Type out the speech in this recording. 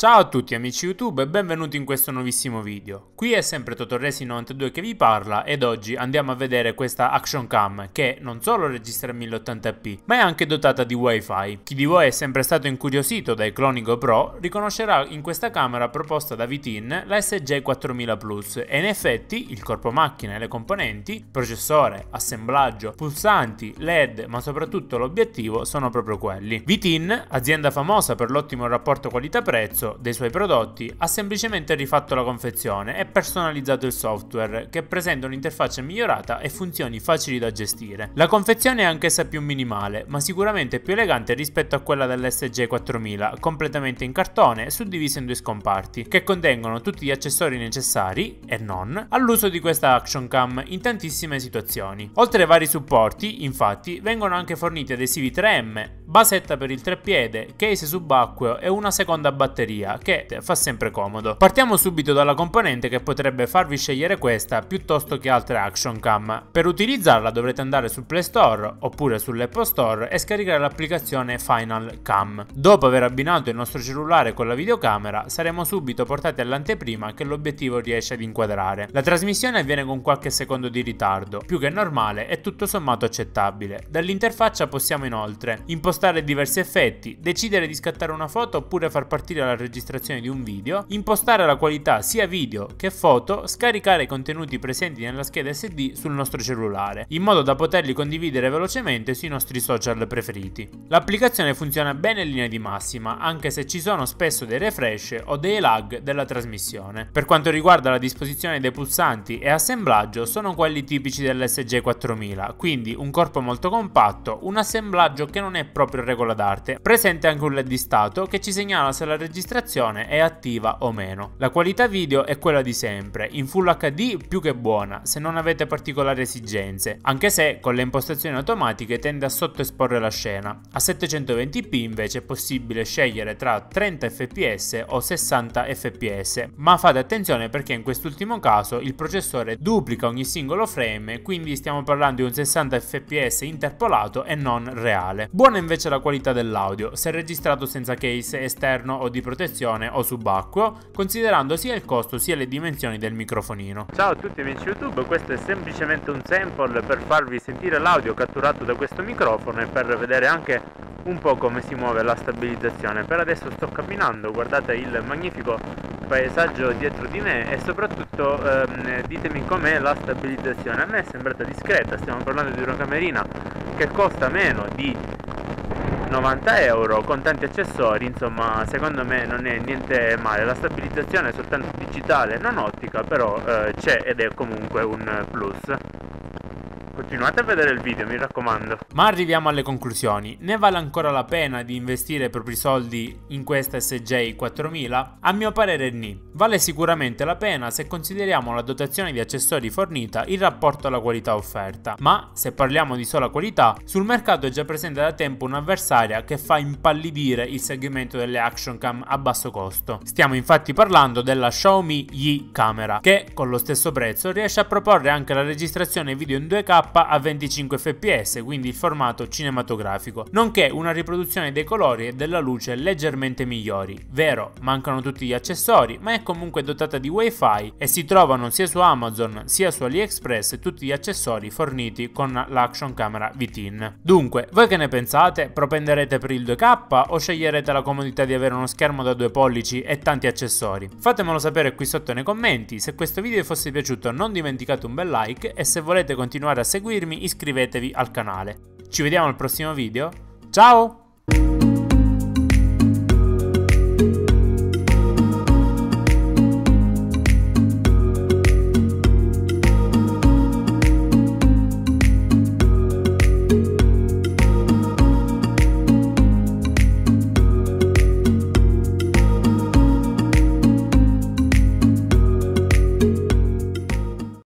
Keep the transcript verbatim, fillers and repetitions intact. Ciao a tutti amici YouTube e benvenuti in questo nuovissimo video. Qui è sempre TotoRacing novantadue che vi parla ed oggi andiamo a vedere questa action cam che non solo registra mille ottanta p ma è anche dotata di wifi. Chi di voi è sempre stato incuriosito dai cloni GoPro riconoscerà in questa camera proposta da V T I N la S J quattromila Plus e in effetti il corpo macchina e le componenti, processore, assemblaggio, pulsanti, led ma soprattutto l'obiettivo sono proprio quelli. V T I N, azienda famosa per l'ottimo rapporto qualità-prezzo dei suoi prodotti, ha semplicemente rifatto la confezione e personalizzato il software che presenta un'interfaccia migliorata e funzioni facili da gestire. La confezione è anch'essa più minimale ma sicuramente più elegante rispetto a quella dell'S J quattromila, completamente in cartone suddivisa in due scomparti che contengono tutti gli accessori necessari e non all'uso di questa action cam in tantissime situazioni. Oltre ai vari supporti infatti vengono anche forniti adesivi tre M, basetta per il treppiede, case subacqueo e una seconda batteria che fa sempre comodo. Partiamo subito dalla componente che potrebbe farvi scegliere questa piuttosto che altre action cam. Per utilizzarla dovrete andare sul Play Store oppure sull'Apple Store e scaricare l'applicazione Final Cam. Dopo aver abbinato il nostro cellulare con la videocamera saremo subito portati all'anteprima che l'obiettivo riesce ad inquadrare. La trasmissione avviene con qualche secondo di ritardo, più che normale e tutto sommato accettabile. Dall'interfaccia possiamo inoltre impostare diversi effetti, decidere di scattare una foto oppure far partire la registrazione di un video, impostare la qualità sia video che foto, scaricare i contenuti presenti nella scheda S D sul nostro cellulare, in modo da poterli condividere velocemente sui nostri social preferiti. L'applicazione funziona bene in linea di massima, anche se ci sono spesso dei refresh o dei lag della trasmissione. Per quanto riguarda la disposizione dei pulsanti e assemblaggio, sono quelli tipici dell'S J quattromila, quindi un corpo molto compatto, un assemblaggio che non è proprio regola d'arte, presente anche un led di stato che ci segnala se la registrazione è attiva o meno. La qualità video è quella di sempre, in Full H D più che buona se non avete particolari esigenze, anche se con le impostazioni automatiche tende a sottoesporre la scena. A settecentoventi p invece è possibile scegliere tra trenta fps o sessanta fps, ma fate attenzione perché in quest'ultimo caso il processore duplica ogni singolo frame, quindi stiamo parlando di un sessanta fps interpolato e non reale. Buona invece la qualità dell'audio se registrato senza case esterno o di protezione protezione o subacqueo, considerando sia il costo sia le dimensioni del microfonino. Ciao a tutti amici YouTube, questo è semplicemente un sample per farvi sentire l'audio catturato da questo microfono e per vedere anche un po' come si muove la stabilizzazione. Per adesso sto camminando, guardate il magnifico paesaggio dietro di me e soprattutto ehm, ditemi com'è la stabilizzazione. A me è sembrata discreta, stiamo parlando di una camerina che costa meno di novanta euro con tanti accessori, insomma secondo me non è niente male. La stabilizzazione è soltanto digitale, non ottica, però eh, c'è ed è comunque un plus. Continuate a vedere il video, mi raccomando. Ma arriviamo alle conclusioni. Ne vale ancora la pena di investire i propri soldi in questa S J quattromila? A mio parere ni. Vale sicuramente la pena se consideriamo la dotazione di accessori fornita in rapporto alla qualità offerta. Ma se parliamo di sola qualità, sul mercato è già presente da tempo un'avversaria che fa impallidire il segmento delle action cam a basso costo. Stiamo infatti parlando della Xiaomi Yi Camera, che con lo stesso prezzo riesce a proporre anche la registrazione video in due K a venticinque fps, quindi il formato cinematografico, nonché una riproduzione dei colori e della luce leggermente migliori. Vero, mancano tutti gli accessori, ma è comunque dotata di wifi e si trovano sia su Amazon sia su AliExpress tutti gli accessori forniti con l'action camera V T I N. Dunque, voi che ne pensate? Propenderete per il due K o sceglierete la comodità di avere uno schermo da due pollici e tanti accessori? Fatemelo sapere qui sotto nei commenti. Se questo video vi fosse piaciuto non dimenticate un bel like e se volete continuare a seguirmi iscrivetevi al canale. Ci vediamo al prossimo video, ciao!